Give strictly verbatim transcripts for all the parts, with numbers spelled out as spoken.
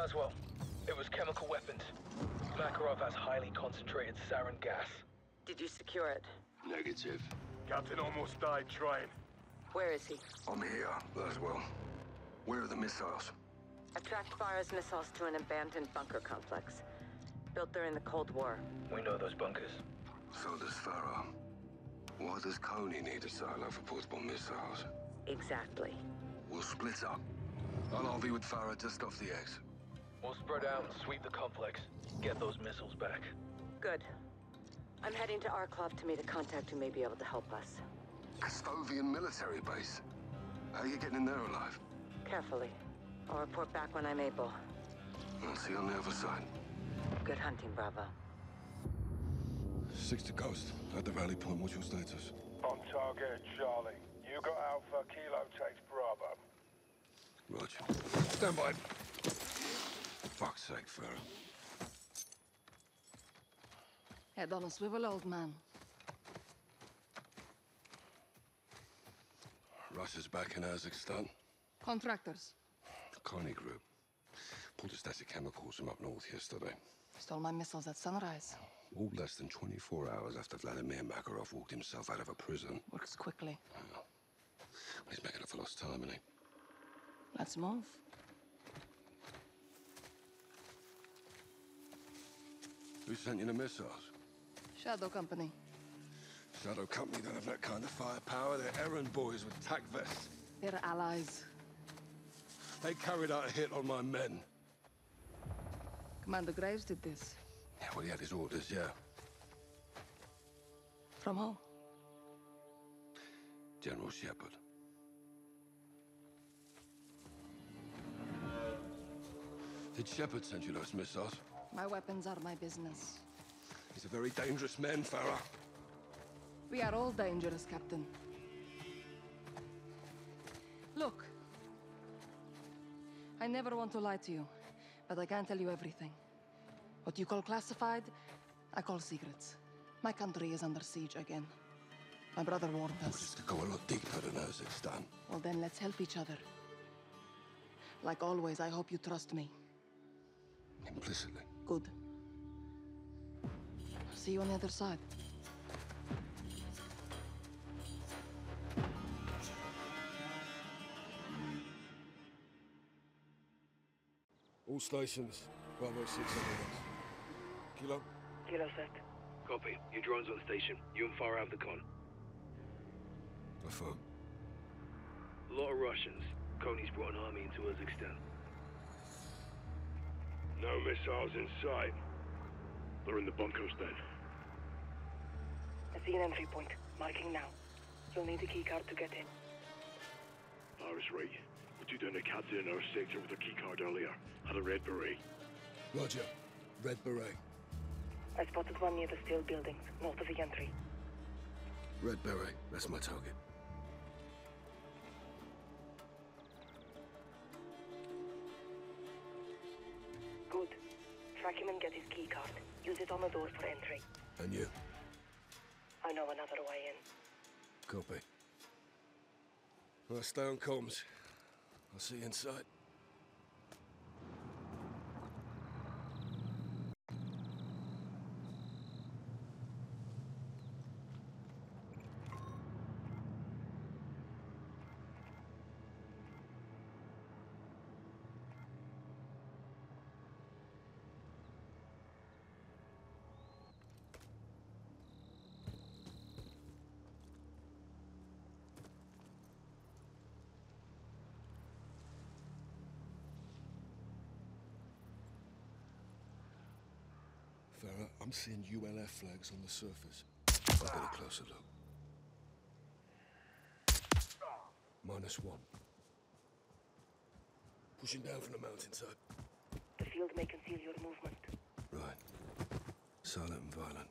Laswell, it was chemical weapons. Makarov has highly concentrated sarin gas. Did you secure it? Negative. Captain almost died trying. Where is he? I'm here, Laswell. Where are the missiles? I tracked Farah's missiles to an abandoned bunker complex. Built during the Cold War. We know those bunkers. So does Farah. Why does Konni need a silo for portable missiles? Exactly. We'll split up. I'll R V with Farah just off the X. We'll spread out and sweep the complex. Get those missiles back. Good. I'm heading to Arklov to meet a contact who may be able to help us. Kostovian military base? How are you getting in there alive? Carefully. I'll report back when I'm able. I'll see you on the other side. Good hunting, Bravo. Six to coast. At the rally point, what's your status? On target, Charlie. You got Alpha, Kilo takes Bravo. Roger. Stand by. Fuck's sake, Farah. Head on a swivel, old man. Russia's back in Urzikstan. Contractors. The Carney Group. Pulled a stack of chemicals from up north yesterday. Stole my missiles at sunrise. All less than twenty-four hours after Vladimir Makarov walked himself out of a prison. Works quickly. Oh. Well, he's making up for lost time, isn't he? Let's move. Who sent you the missiles? Shadow Company. Shadow Company don't have that kind of firepower. They're errand boys with tac vests. They're allies. They carried out a hit on my men. Commander Graves did this. Yeah, well, he had his orders, yeah. From who? General Shepard. Did Shepard send you those missiles? My weapons are my business. He's a very dangerous man, Farah. We are all dangerous, Captain. Look. I never want to lie to you, but I can't tell you everything. What you call classified, I call secrets. My country is under siege again. My brother warned us. We just could go a lot deeper than Urzikstan. Well, then let's help each other. Like always, I hope you trust me. Implicitly. Good. I'll see you on the other side. All stations, Bravo six on Kilo? Kilo set. Copy. Your drone's on station. You and Farah have the con. Affirm. A lot of Russians. Koni's brought an army into Urzikstan. No missiles in sight. They're in the bunkers then. I see an entry point. Marking now. You'll need a keycard to get in. Farah's right. We took down a captain in our sector with a keycard earlier. Had a red beret. Roger. Red beret. I spotted one near the steel buildings, north of the entry. Red beret. That's my target. Good. Track him and get his keycard. Use it on the doors for entry. And you? I know another way in. Copy. Well, stay on comms. I'll see you inside. Farah, I'm seeing U L F flags on the surface. I'll get a closer look. Minus one. Pushing down from the mountainside. The field may conceal your movement. Right. Silent and violent.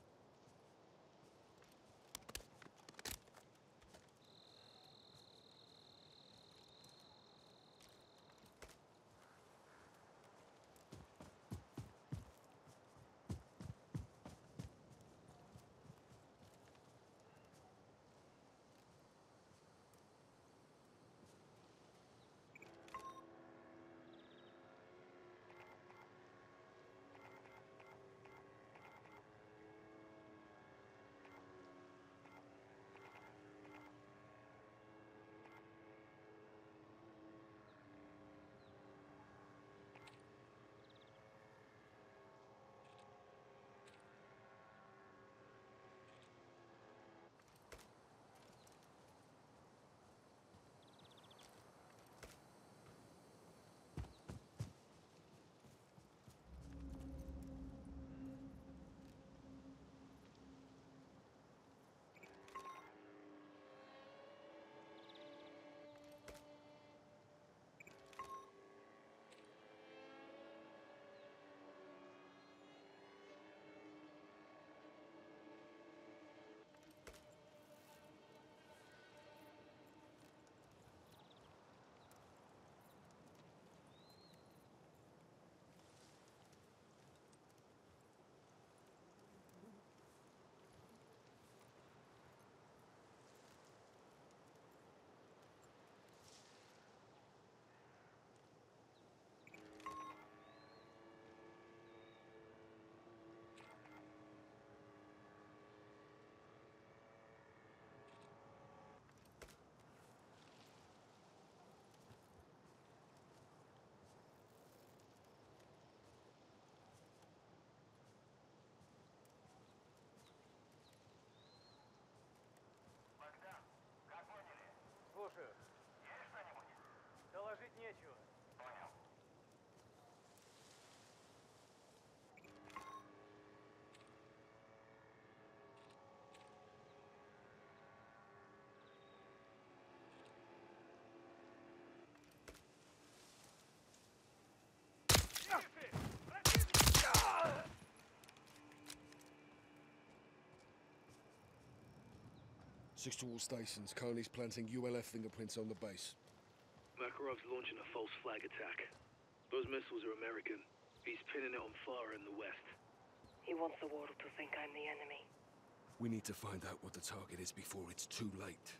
Six to all stations. Koni's planting U L F fingerprints on the base. Makarov's launching a false flag attack. Those missiles are American. He's pinning it on Farah in the west. He wants the world to think I'm the enemy. We need to find out what the target is before it's too late.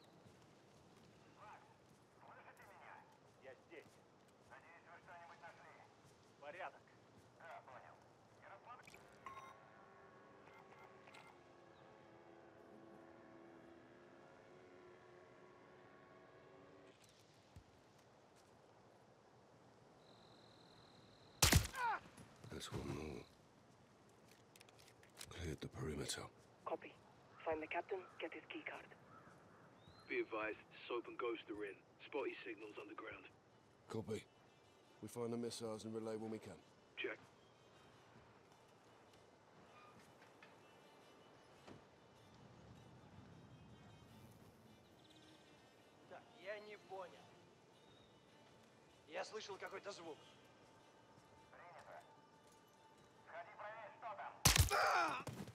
There's one more. Cleared the perimeter. Copy. Find the captain, get his keycard. Be advised, Soap and Ghost are in. Spotty signals underground. Copy. We find the missiles and relay when we can. Check. Так, я не понял. Я слышал какой-то звук.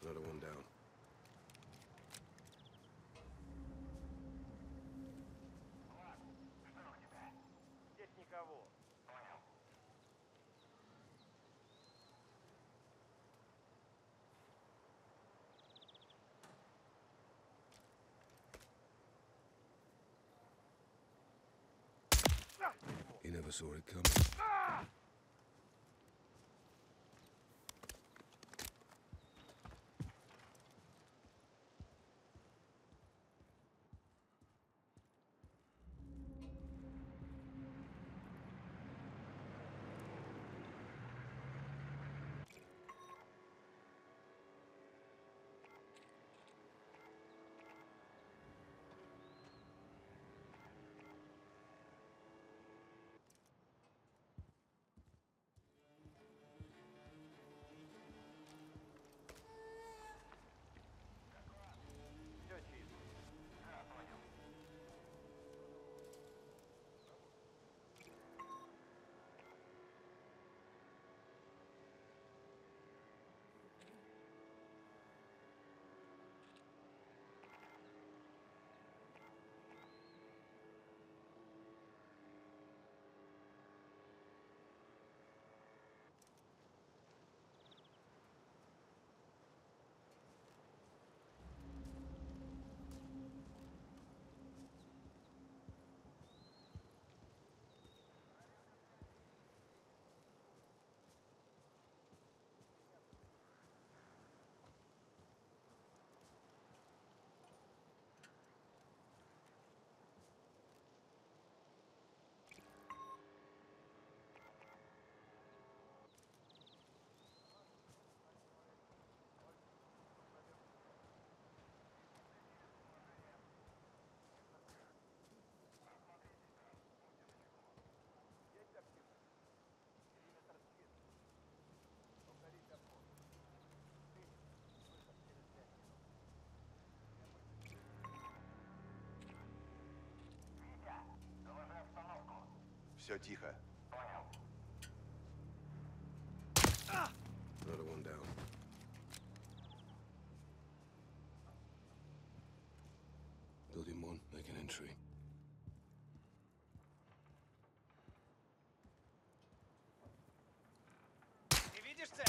Another one down. Здесь никого. Понял. He never saw it coming. Ah! Все тихо. Понял. Another one down. Building one, make an entry. Ты видишь цель?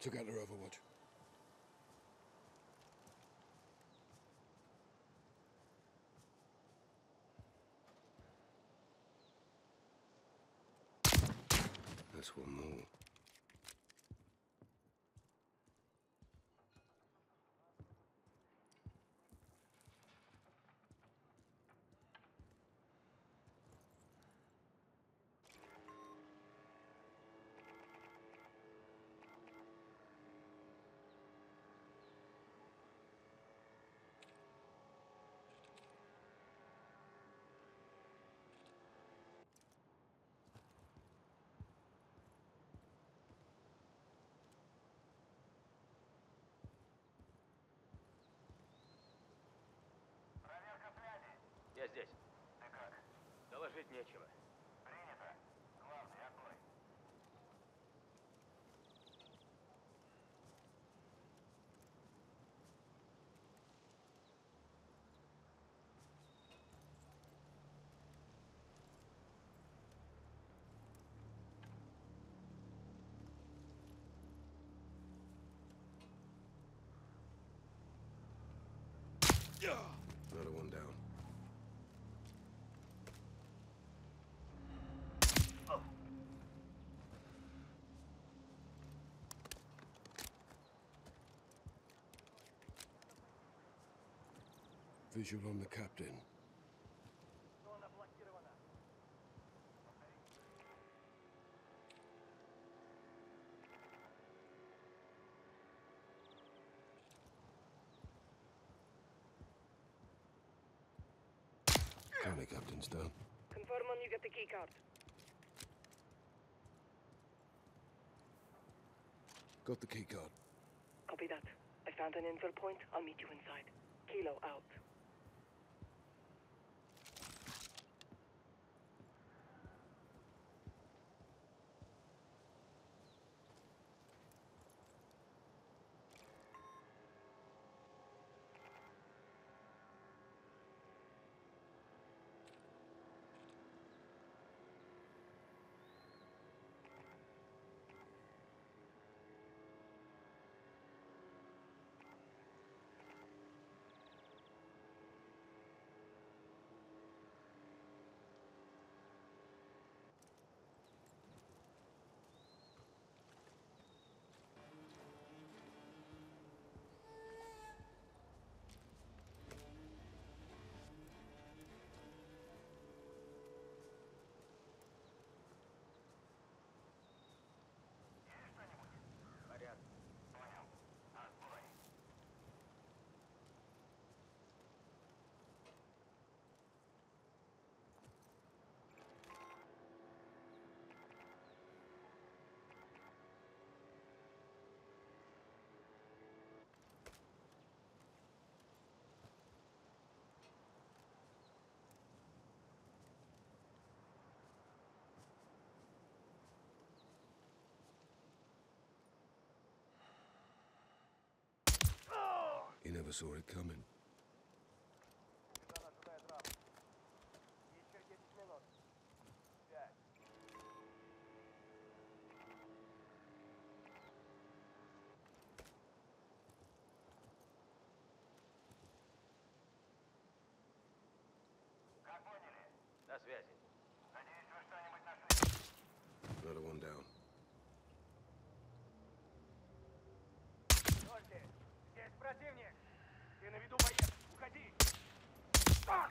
Took out their overwatch. things will move. Я здесь. Ты как? Доложить нечего. Принято. Главный, отбой. Another one down. Visual on the captain. Carney captain's done. Confirm when you get the key card. Got the key card. Copy that. I found an infill point. I'll meet you inside. Kilo out. You never saw it coming. Как поняли? На связи. Надеюсь, вы что-нибудь нашли. Another one down. Противник! Ты на виду боец! Уходи! А!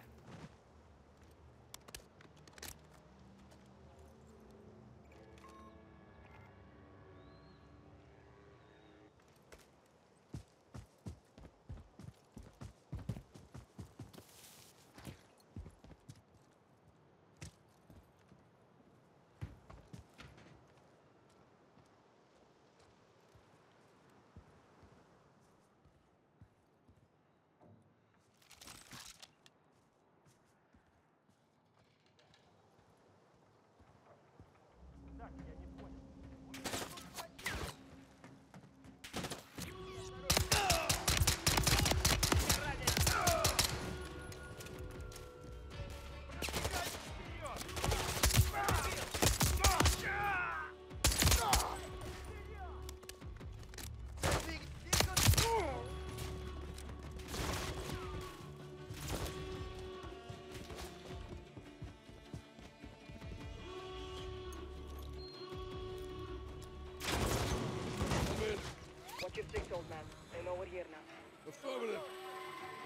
Affirmative.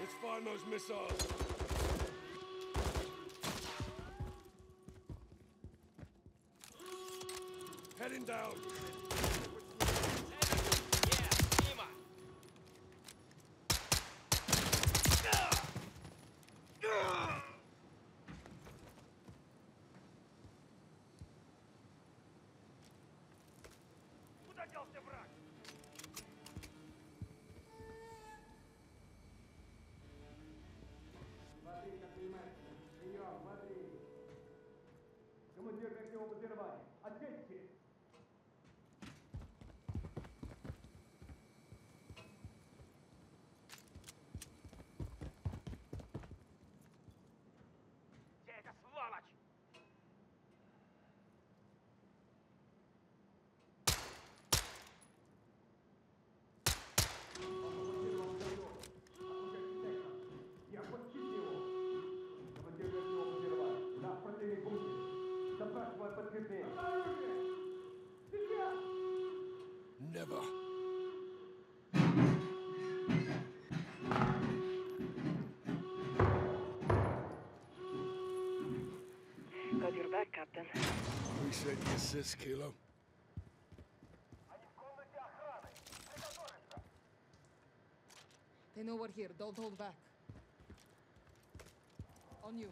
Let's find those missiles. Heading down. Glad you're back, Captain. Appreciate the assist, Kilo. They know we're here. Don't hold back. On you.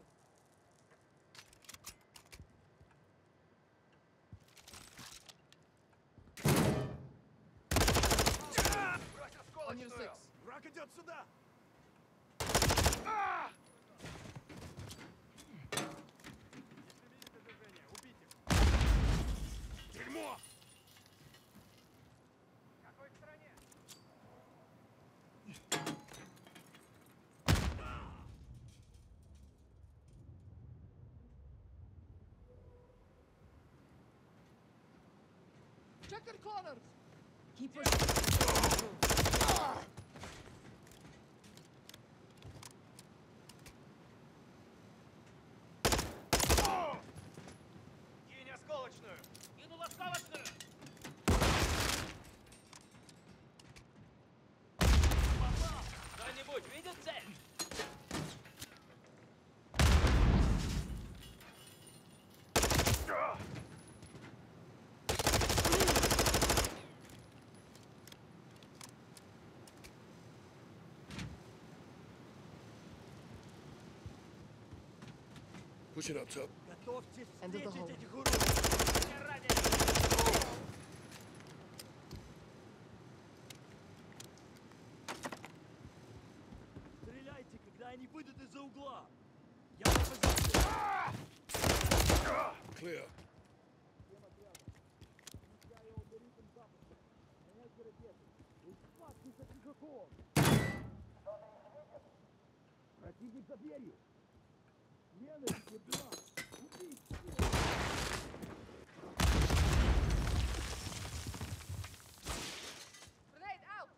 On your six. Rocket up сюда! Дерьмо! В какой стороне? Check your corners! Keep pushing! Ah! Кинь осколочную! Кинул осколочную! Попал! Кто-нибудь видит цель? Push it up, top. End of the hole. Стреляйте, когда они выйдут из-за угла. Я Clear. Противник за дверью. Grenade out!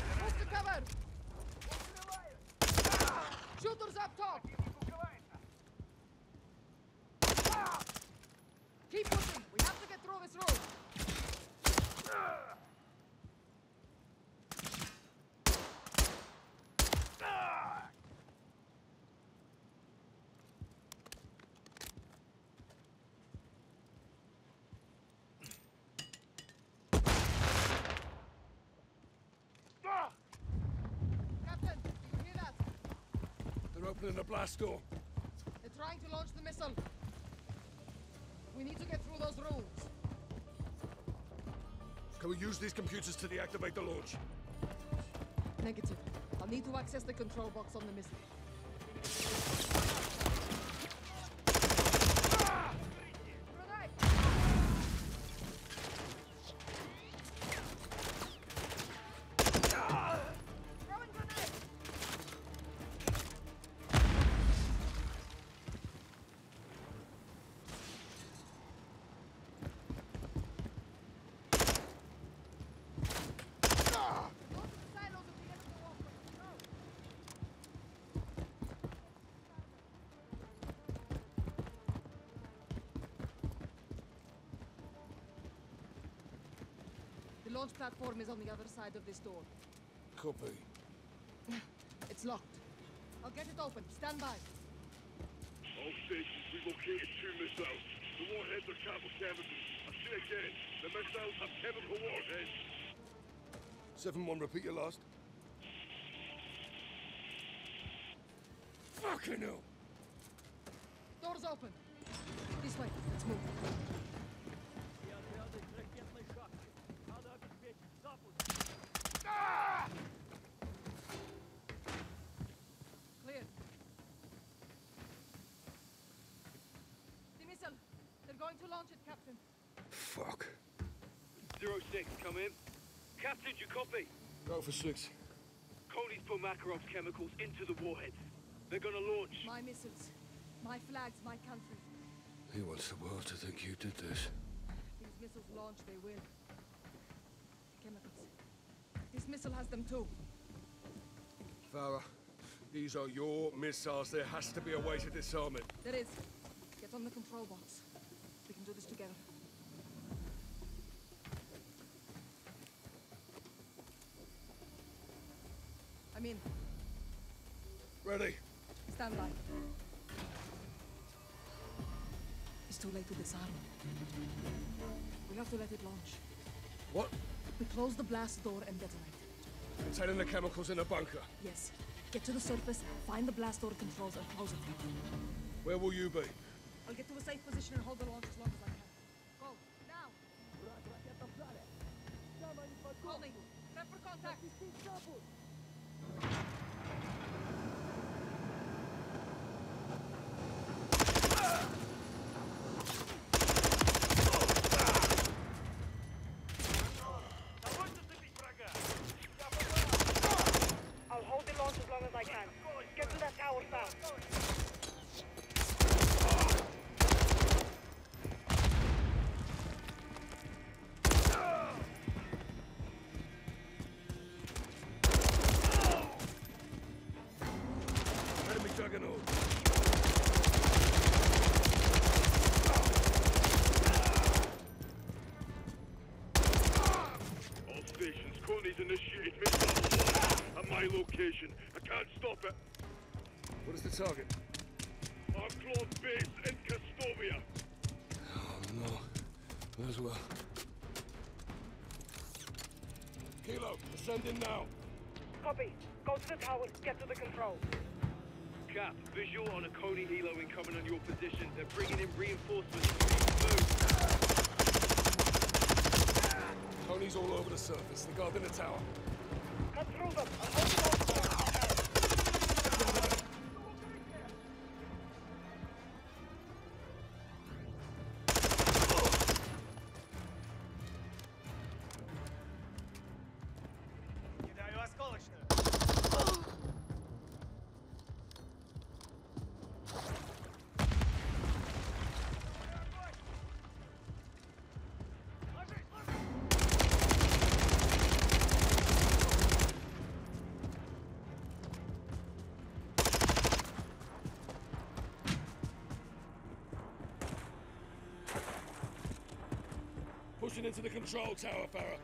Push the cover! Shooters up top! Keep pushing! We have to get through this road! In the blast door. They're trying to launch the missile. We need to get through those rooms. Can we use these computers to deactivate the launch? Negative. I'll need to access the control box on the missile. launch platform is on the other side of this door. Copy. It's locked. I'll get it open. Stand by. All stations, we located two missiles. The warheads are capital chemicals. I say again, the missiles have chemical warheads. seven one, repeat your last. Fucking hell! Door's open. This way. Let's move. Ah! Clear. The missile. They're going to launch it, Captain. Fuck. Zero six, come in. Captain, you copy? Go for six. Coney's put Makarov's chemicals into the warheads. They're gonna launch. My missiles. My flags, my country. He wants the world to think you did this. If these missiles launch, they will. Chemicals. This missile has them too. Farah, these are your missiles. There has to be a way to disarm it. There is. Get on the control box. We can do this together. I'm in. Ready. Stand by. It's too late to disarm. We have to let it launch. What? We close the blast door and detonate. Containing the chemicals in a bunker? Yes. Get to the surface, find the blast door controls and close it. Where will you be? I'll get to a safe position and hold the launch as long as I can. Go. Now! Call me. Prep for contact. I'll hold the launch as long as I can. Get to that tower south. Initiate missile at my location. I can't stop it. What is the target? Arklov base in Castovia. Oh no. Might as well. Kilo, send in now. Copy. Go to the tower. Get to the control. Cap, visual on a Konni helo incoming on your position. They're bringing in reinforcements. Coney's all over the surface. The guard in the tower. Cut through them. I'm holding on. Pushing into the control tower, Farah.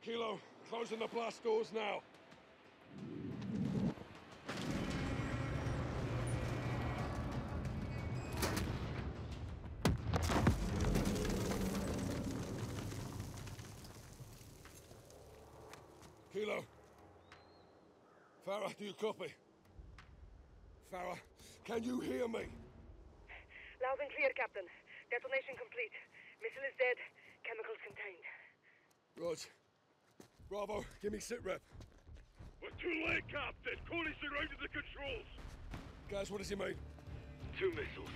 Kilo, closing the blast doors now. Kilo. Farah, do you copy? Farah, can you hear me? Loud and clear, Captain. Detonation complete. Missile is dead. Chemicals contained. Rog. Bravo, give me sit-rep. We're too late, Captain. Corney surrounded the controls. Guys, what does he make? Two missiles.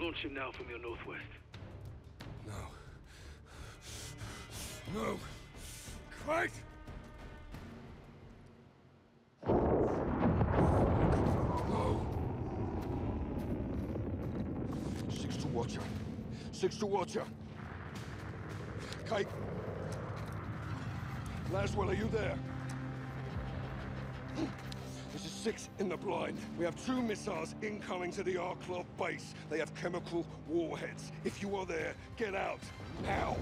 Launch him now from your northwest. No. No. Quite! Watcher. Six to Watcher. Kate. Laswell, are you there? Officer six in the blind. We have two missiles incoming to the Arklov base. They have chemical warheads. If you are there, get out. Now!